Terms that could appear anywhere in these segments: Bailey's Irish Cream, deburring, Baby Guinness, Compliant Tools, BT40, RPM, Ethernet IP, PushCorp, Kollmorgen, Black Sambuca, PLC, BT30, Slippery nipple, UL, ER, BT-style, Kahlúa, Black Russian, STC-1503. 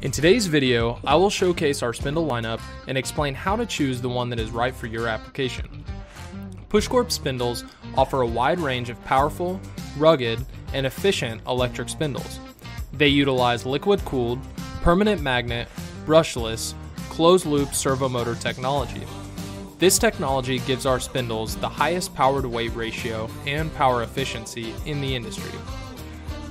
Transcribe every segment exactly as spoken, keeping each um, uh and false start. In today's video, I will showcase our spindle lineup and explain how to choose the one that is right for your application. PushCorp spindles offer a wide range of powerful, rugged, and efficient electric spindles. They utilize liquid-cooled, permanent magnet, brushless, closed-loop servo motor technology. This technology gives our spindles the highest power-to-weight ratio and power efficiency in the industry.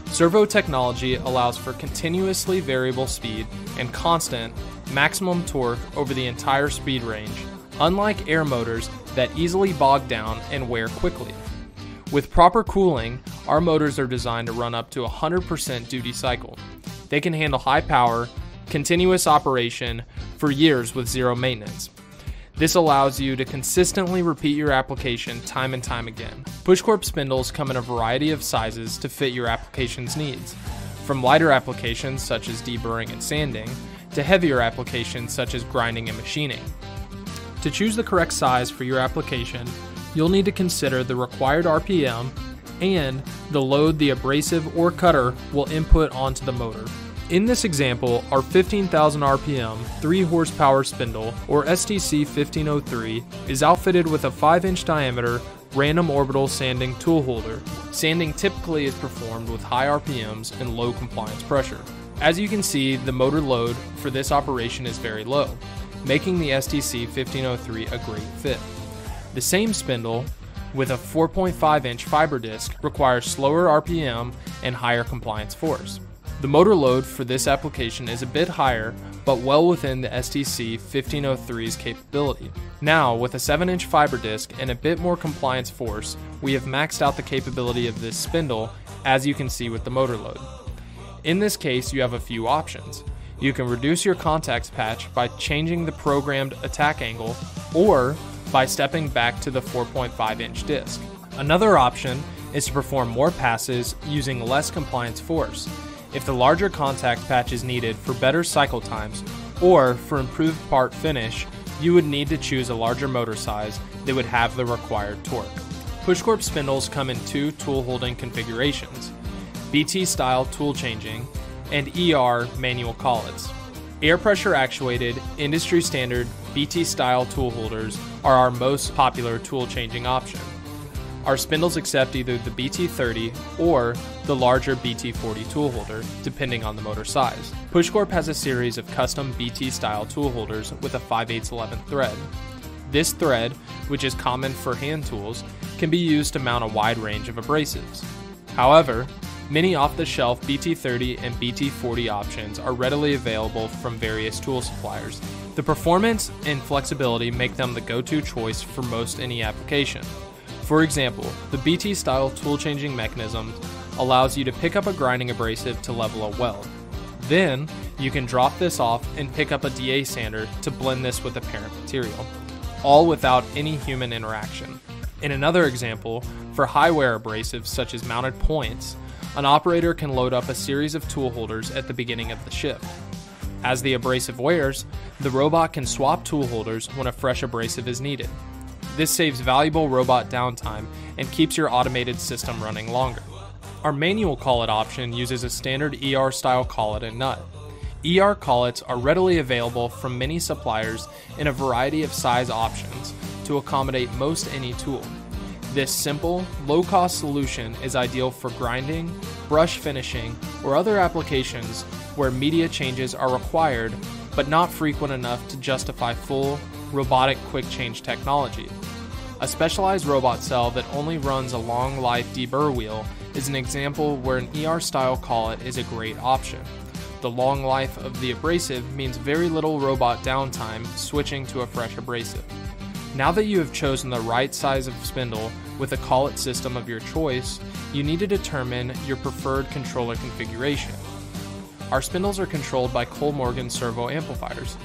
Servo technology allows for continuously variable speed and constant maximum torque over the entire speed range, unlike air motors that easily bog down and wear quickly. With proper cooling, our motors are designed to run up to one hundred percent duty cycle. They can handle high power, continuous operation for years with zero maintenance. This allows you to consistently repeat your application time and time again. PushCorp spindles come in a variety of sizes to fit your application's needs, from lighter applications such as deburring and sanding, to heavier applications such as grinding and machining. To choose the correct size for your application, you'll need to consider the required R P M and the load the abrasive or cutter will input onto the motor. In this example, our fifteen thousand R P M three horsepower spindle, or S T C fifteen oh three, is outfitted with a five inch diameter random orbital sanding tool holder. Sanding typically is performed with high R P Ms and low compliance pressure. As you can see, the motor load for this operation is very low, making the S T C fifteen oh three a great fit. The same spindle, with a four point five inch fiber disc, requires slower R P M and higher compliance force. The motor load for this application is a bit higher, but well within the S T C fifteen oh three's capability. Now, with a seven inch fiber disc and a bit more compliance force, we have maxed out the capability of this spindle, as you can see with the motor load. In this case, you have a few options. You can reduce your contacts patch by changing the programmed attack angle, or by stepping back to the four point five inch disc. Another option is to perform more passes using less compliance force, if the larger contact patch is needed for better cycle times or for improved part finish, you would need to choose a larger motor size that would have the required torque. PushCorp spindles come in two tool holding configurations, B T style tool changing and E R manual collets. Air pressure actuated, industry standard B T style tool holders are our most popular tool changing option. Our spindles accept either the B T thirty or the larger B T forty tool holder, depending on the motor size. PushCorp has a series of custom B T style tool holders with a five eighths eleventh thread. This thread, which is common for hand tools, can be used to mount a wide range of abrasives. However, many off-the-shelf B T thirty and B T forty options are readily available from various tool suppliers. The performance and flexibility make them the go-to choice for most any application. For example, the B T style tool changing mechanism allows you to pick up a grinding abrasive to level a weld. Then, you can drop this off and pick up a D A sander to blend this with the parent material, all without any human interaction. In another example, for high wear abrasives such as mounted points, an operator can load up a series of tool holders at the beginning of the shift. As the abrasive wears, the robot can swap tool holders when a fresh abrasive is needed. This saves valuable robot downtime and keeps your automated system running longer. Our manual collet option uses a standard E R style collet and nut. E R collets are readily available from many suppliers in a variety of size options to accommodate most any tool. This simple, low-cost solution is ideal for grinding, brush finishing, or other applications where media changes are required but not frequent enough to justify full, robotic quick change technology. A specialized robot cell that only runs a long life deburr wheel is an example where an E R style collet is a great option. The long life of the abrasive means very little robot downtime switching to a fresh abrasive. Now that you have chosen the right size of spindle with a collet system of your choice, you need to determine your preferred controller configuration. Our spindles are controlled by Kollmorgen servo amplifiers.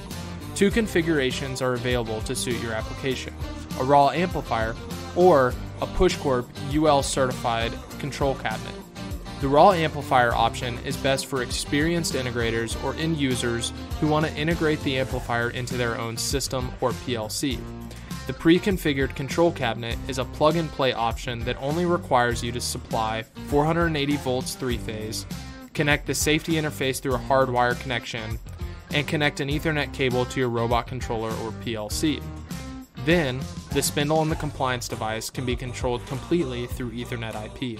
Two configurations are available to suit your application, a raw amplifier or a PushCorp U L certified control cabinet. The raw amplifier option is best for experienced integrators or end users who want to integrate the amplifier into their own system or P L C. The pre-configured control cabinet is a plug-and-play option that only requires you to supply four hundred eighty volts three-phase, connect the safety interface through a hardwire connection, and connect an Ethernet cable to your robot controller or P L C. Then, the spindle and the compliance device can be controlled completely through Ethernet I P.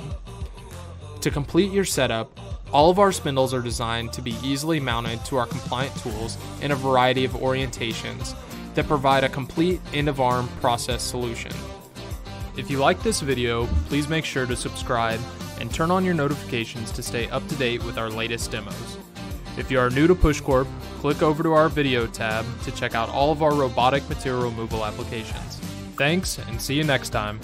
To complete your setup, all of our spindles are designed to be easily mounted to our compliant tools in a variety of orientations that provide a complete end-of-arm process solution. If you like this video, please make sure to subscribe and turn on your notifications to stay up to date with our latest demos. If you are new to PushCorp, click over to our video tab to check out all of our robotic material removal applications. Thanks, and see you next time.